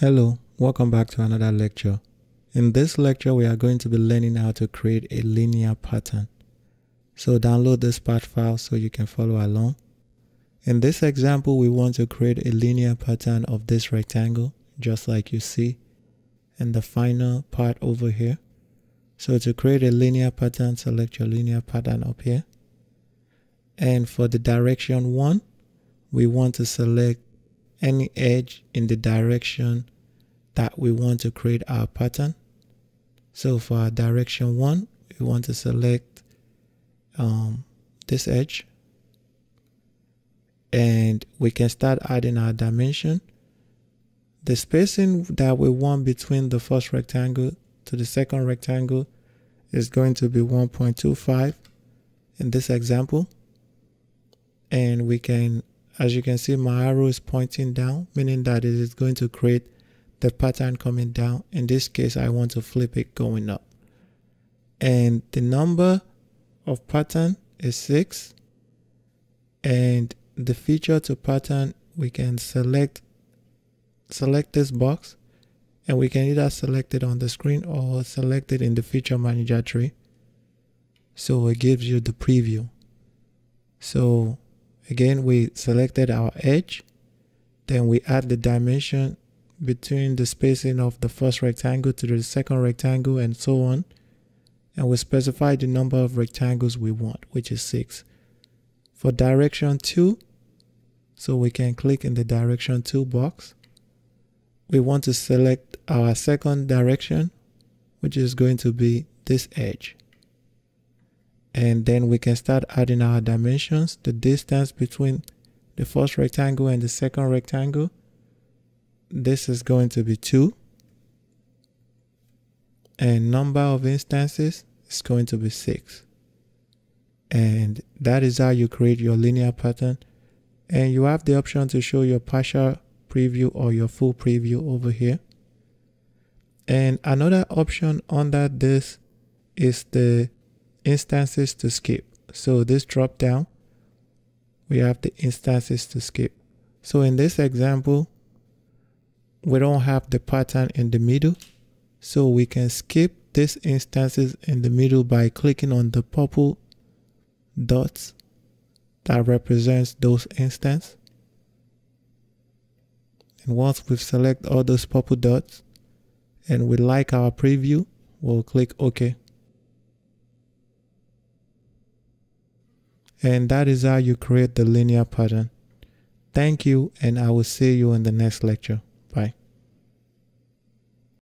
Hello, welcome back to another lecture. In this lecture, we are going to be learning how to create a linear pattern. So download this part file so you can follow along. In this example, we want to create a linear pattern of this rectangle, just like you see, and the final part over here. So to create a linear pattern, select your linear pattern up here. And for the direction 1, we want to select any edge in the direction that we want to create our pattern. So for our direction 1, we want to select this edge, and we can start adding our dimension. The spacing that we want between the first rectangle to the second rectangle is going to be 1.25 in this example, and we can, as you can see, my arrow is pointing down, meaning that it is going to create the pattern coming down. In this case, I want to flip it going up. And the number of pattern is 6. And the feature to pattern, we can select this box, and we can either select it on the screen or select it in the feature manager tree. So it gives you the preview. So again, we selected our edge, then we add the dimension between the spacing of the first rectangle to the second rectangle and so on, and we specify the number of rectangles we want, which is 6. For direction 2, so we can click in the direction 2 box. We want to select our second direction, which is going to be this edge. And then we can start adding our dimensions, the distance between the first rectangle and the second rectangle. This is going to be 2. And number of instances is going to be 6. And that is how you create your linear pattern. And you have the option to show your partial preview or your full preview over here. And another option under this is the instances to skip. So this drop down, we have the instances to skip. So in this example, we don't have the pattern in the middle, so we can skip these instances in the middle by clicking on the purple dots that represents those instances. And once we've selected all those purple dots and we like our preview, we'll click OK. And that is how you create the linear pattern. Thank you, and I will see you in the next lecture. Bye.